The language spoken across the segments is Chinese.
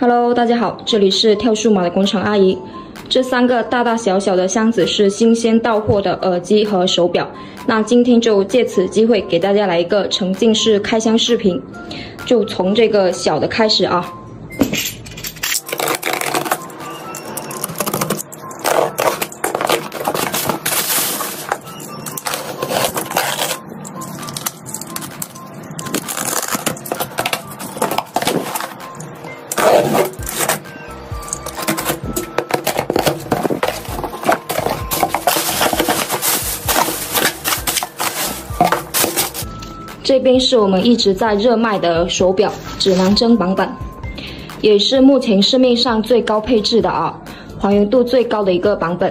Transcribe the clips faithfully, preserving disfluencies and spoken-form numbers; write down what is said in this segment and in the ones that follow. Hello， 大家好，这里是跳数码的工厂阿姨。这三个大大小小的箱子是新鲜到货的耳机和手表。那今天就借此机会给大家来一个沉浸式开箱视频，就从这个小的开始啊。 这边是我们一直在热卖的手表指南针版本，也是目前市面上最高配置的啊，还原度最高的一个版本。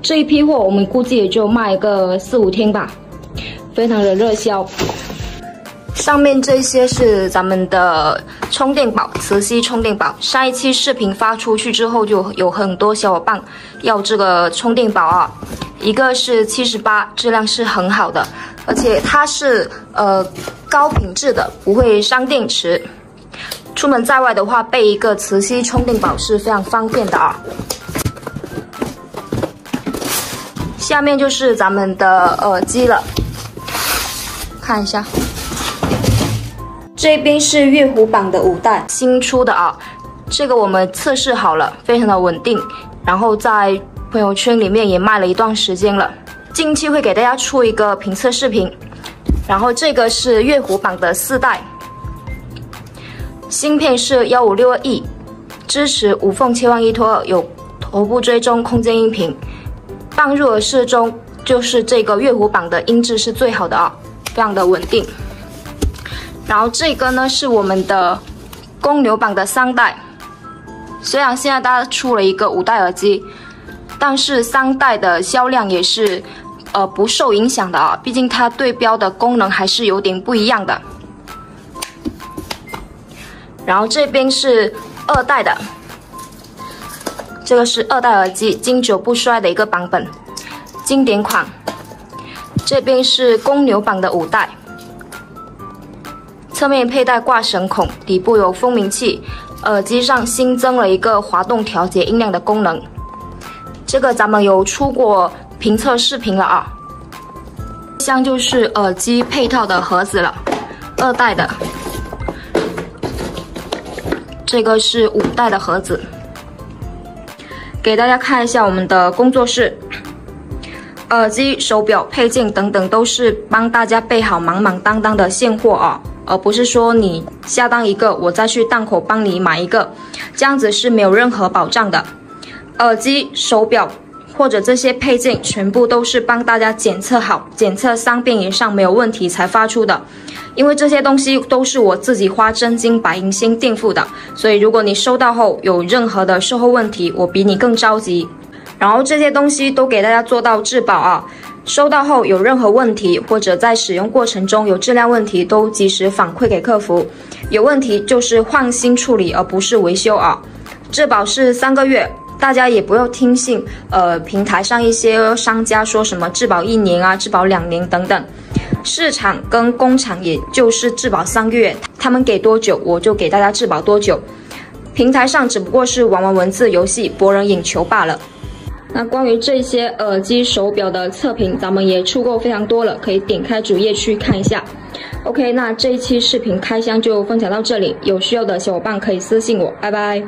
这一批货我们估计也就卖个四五天吧，非常的热销。上面这些是咱们的充电宝，磁吸充电宝。上一期视频发出去之后，就有很多小伙伴要这个充电宝啊。 一个是七十八，质量是很好的，而且它是呃高品质的，不会伤电池。出门在外的话，备一个磁吸充电宝是非常方便的啊。下面就是咱们的耳机了，看一下，这边是月虎榜的五代新出的啊，这个我们测试好了，非常的稳定，然后再。 朋友圈里面也卖了一段时间了，近期会给大家出一个评测视频。然后这个是月虎榜的四代，芯片是 一五六二 E， 支持无缝切换一拖二，有头部追踪、空间音频。放入耳饰中，就是这个月虎榜的音质是最好的啊，非常的稳定。然后这个呢是我们的公牛榜的三代，虽然现在大家出了一个五代耳机。 但是三代的销量也是，呃，不受影响的啊，毕竟它对标的功能还是有点不一样的。然后这边是二代的，这个是二代耳机，经久不衰的一个版本，经典款。这边是公牛版的五代，侧面佩戴挂绳孔，底部有蜂鸣器，耳机上新增了一个滑动调节音量的功能。 这个咱们有出过评测视频了啊，这箱就是耳机配套的盒子了，二代的，这个是五代的盒子，给大家看一下我们的工作室，耳机、手表、配件等等都是帮大家备好满满当当的现货啊，而不是说你下单一个，我再去档口帮你买一个，这样子是没有任何保障的。 耳机、手表或者这些配件，全部都是帮大家检测好，检测三遍以上没有问题才发出的。因为这些东西都是我自己花真金白银先垫付的，所以如果你收到后有任何的售后问题，我比你更着急。然后这些东西都给大家做到质保啊，收到后有任何问题或者在使用过程中有质量问题，都及时反馈给客服。有问题就是换新处理，而不是维修啊。质保是三个月。 大家也不要听信，呃，平台上一些商家说什么质保一年啊、质保两年等等，市场跟工厂也就是质保三个月，他们给多久我就给大家质保多久。平台上只不过是玩玩文字游戏、博人眼球罢了。那关于这些耳机、手表的测评，咱们也出过非常多了，可以点开主页去看一下。OK， 那这一期视频开箱就分享到这里，有需要的小伙伴可以私信我，拜拜。